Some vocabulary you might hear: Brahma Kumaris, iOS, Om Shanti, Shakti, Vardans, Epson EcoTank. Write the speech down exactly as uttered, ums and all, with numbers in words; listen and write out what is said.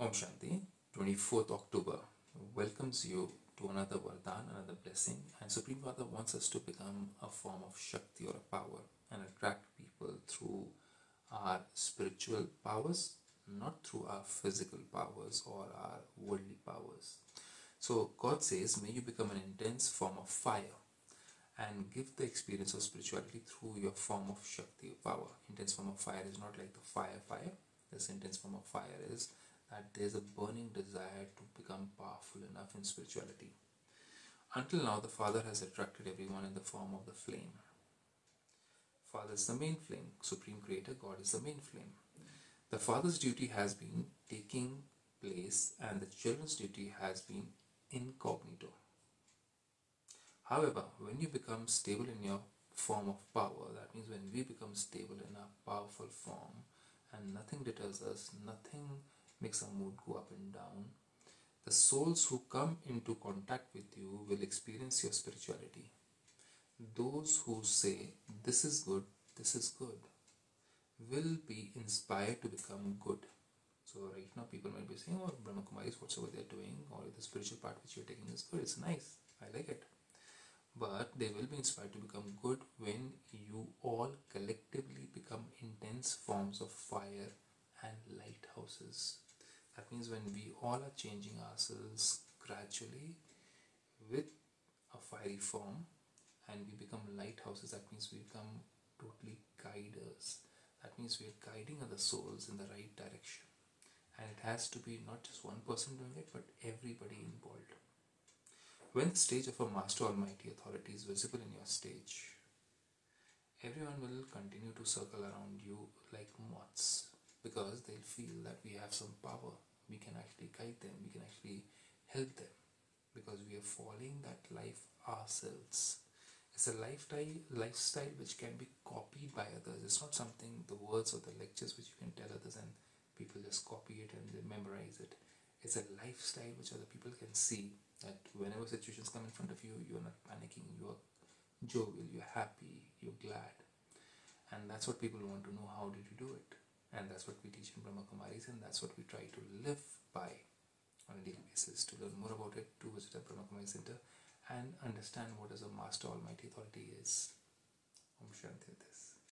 Om Shanti, twenty-fourth October, welcomes you to another Vardhan, another blessing, and Supreme Father wants us to become a form of Shakti or a power and attract people through our spiritual powers, not through our physical powers or our worldly powers. So God says, may you become an intense form of fire and give the experience of spirituality through your form of Shakti or power. Intense form of fire is not like the fire fire. This intense form of fire is that there's a burning desire to become powerful enough in spirituality. Until now, the Father has attracted everyone in the form of the flame. Father is the main flame. Supreme Creator, God is the main flame. The Father's duty has been taking place and the children's duty has been incognito. However, when you become stable in your form of power, that means when we become stable in our powerful form and nothing deters us, nothing makes our mood go up and down, the souls who come into contact with you will experience your spirituality. Those who say, this is good, this is good, will be inspired to become good. So right now people might be saying, oh, Brahma Kumaris, whatsoever they are doing, or the spiritual part which you are taking is good, it's nice, I like it. But they will be inspired to become good when you all collectively become intense forms of fire and lighthouses. That means when we all are changing ourselves gradually with a fiery form and we become lighthouses, that means we become totally guiders. That means we are guiding other souls in the right direction. And it has to be not just one person doing it, but everybody involved. When the stage of a Master Almighty Authority is visible in your stage, everyone will continue to circle around you like moths, because they'll feel that we have some power, we can actually guide them, we can actually help them, because we are following that life ourselves. It's a lifestyle, lifestyle which can be copied by others. It's not something, the words or the lectures which you can tell others and people just copy it and they memorize it. It's a lifestyle which other people can see, that whenever situations come in front of you, you're not panicking, you're jovial, you're happy, you're glad. And that's what people want to know, how did you do it? And that's what we teach in Brahma Kumaris, and that's what we try to live by on a daily basis. To learn more about it, to visit our Brahma Kumaris Center and understand what is a Master Almighty Authority is. Om Shanti.